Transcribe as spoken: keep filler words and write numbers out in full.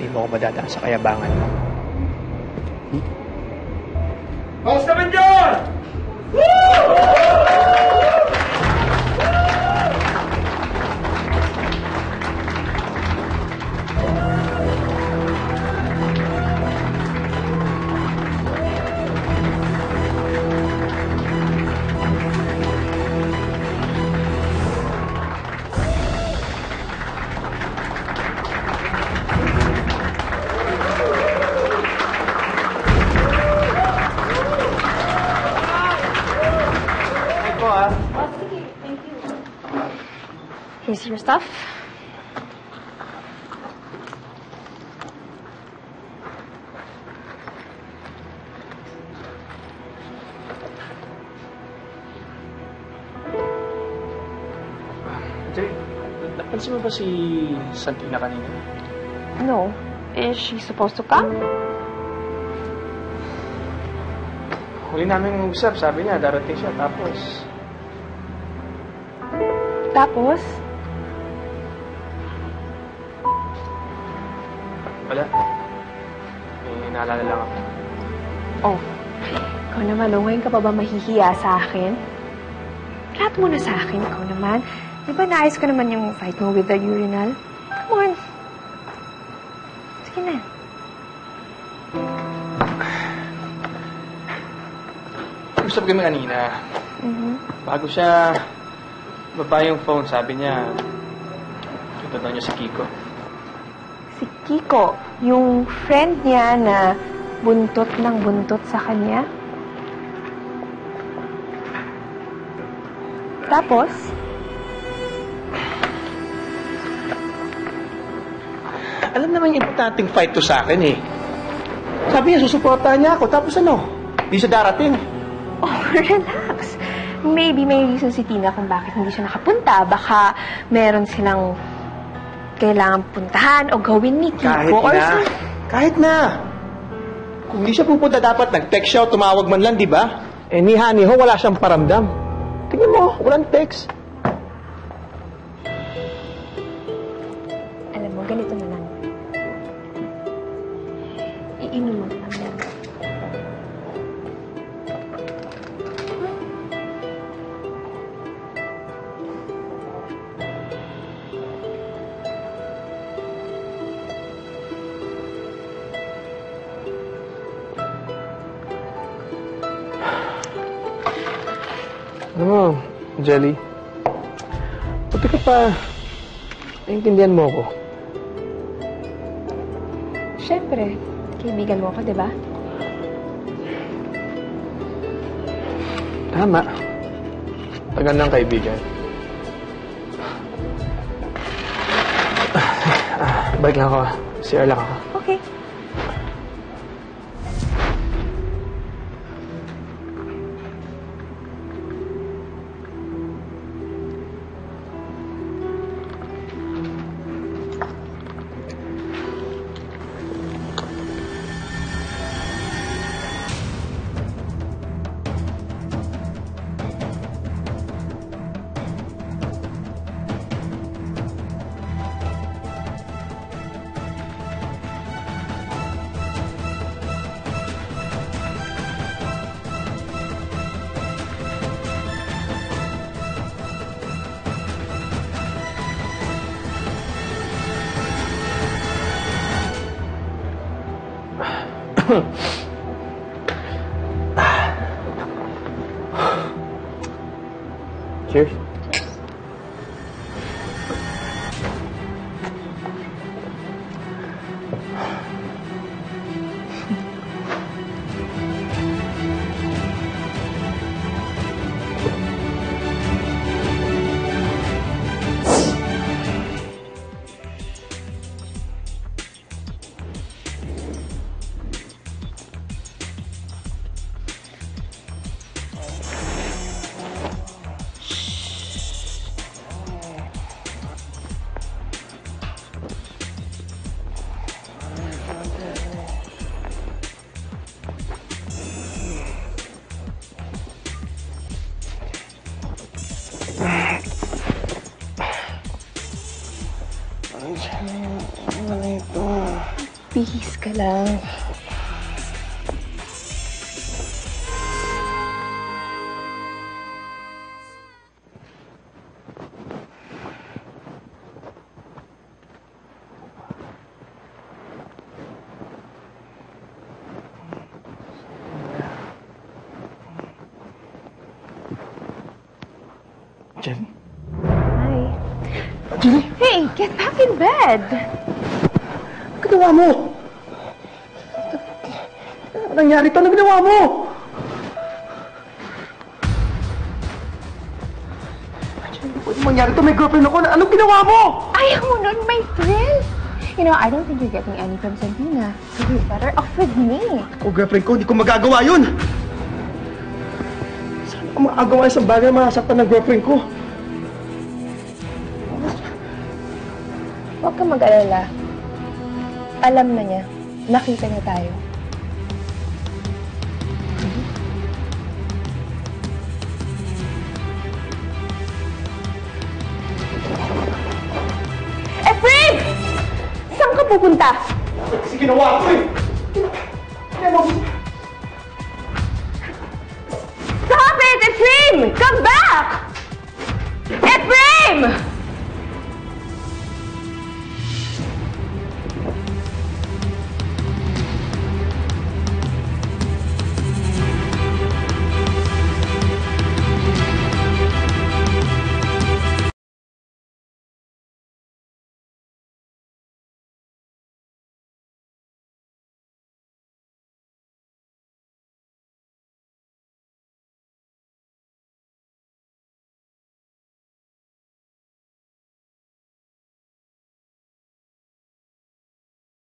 Hindi mo ako madadaan sa kayabangan mo. Paus naman dyan! Here's your stuff. Jay, napansin mo ba si Santina kanina? No. Is she supposed to come? Huli namin mag-usap. Sabi niya, darating siya. Tapos... Tapos? Wala. May naalala lang ako. Oh. Ikaw naman, oh, ngayon ka pa ba mahihiya sa akin? Lahat mo na sa akin, ikaw naman. Di ba naayos ko naman yung fight mo with the urinal? Come on. Sige na. Usap kami kanina. Mm-hmm. Bago siya baba yung phone, sabi niya, ito daw niya si Kiko. Si Kiko, yung friend niya na buntot ng buntot sa kanya. Tapos? Alam naman yung importanteng fight to sa akin eh. Sabi niya, susuportahan niya ako. Tapos ano? Di siya darating. Oh, relax. Maybe may reason si Tina kung bakit hindi siya nakapunta. Baka meron silang... kailangan puntahan o gawin ni Kiko. Kahit or na. Sa... Kahit na. Kung di siya pupunta, dapat nag-text siya o tumawag man lang, di ba? Eh, ni Honey Ho, wala siyang paramdam. Tingnan mo, walang text. Alam mo, ganito na lang. Iinom mo na lang. Ano, Jelly? Pati ka pa, naiintindihan mo ako. Siyempre, kaibigan mo ako, di ba? Tama. Pagandang kaibigan. Ah, balik lang ako. C R lang ako. Okay. Cheers. Ano siya na ito? Bihis ka lang. Jenny? Hi. Jenny? Hey, get back in bed! Ano ginawa mo? Ano nangyari ito? Ano ginawa mo? Jenny, ano nangyari ito? May girlfriend ako. Ano ginawa mo? Ayaw mo nun, my friend! You know, I don't think you're getting any from Santina. So you're better off with me. Ako, girlfriend ko, hindi ko magagawa yun! Ang mga agawa isang bagay masaktan ng girlfriend ko. Huwag kang mag-alala. Alam na niya. Nakita niya tayo. Ephraim! Saan ka pupunta? Kasi ginawa ko eh! Come back! Ephraim!